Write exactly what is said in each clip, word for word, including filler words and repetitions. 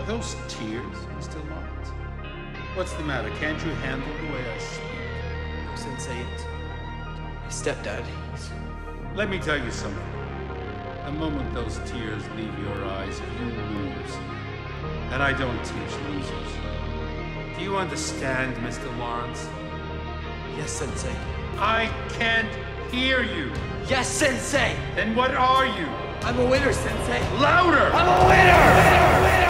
Are those tears, Mister Lawrence? What's the matter? Can't you handle the way I speak? No, Sensei, it's my stepdad. He's... Let me tell you something. The moment those tears leave your eyes, you lose. And I don't teach losers. Do you understand, Mister Lawrence? Yes, Sensei. I can't hear you. Yes, Sensei! Then what are you? I'm a winner, Sensei. Louder! I'm a winner! Winner!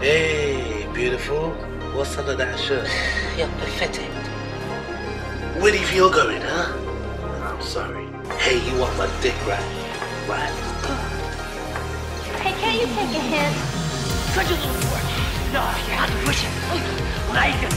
Hey, beautiful. What's under that shirt? You're pathetic. Where do you feel going, huh? I'm sorry. Hey, you want my dick, right? Right? Hey, can you take a hint? Could you look for it? No, you're not pushing. Like a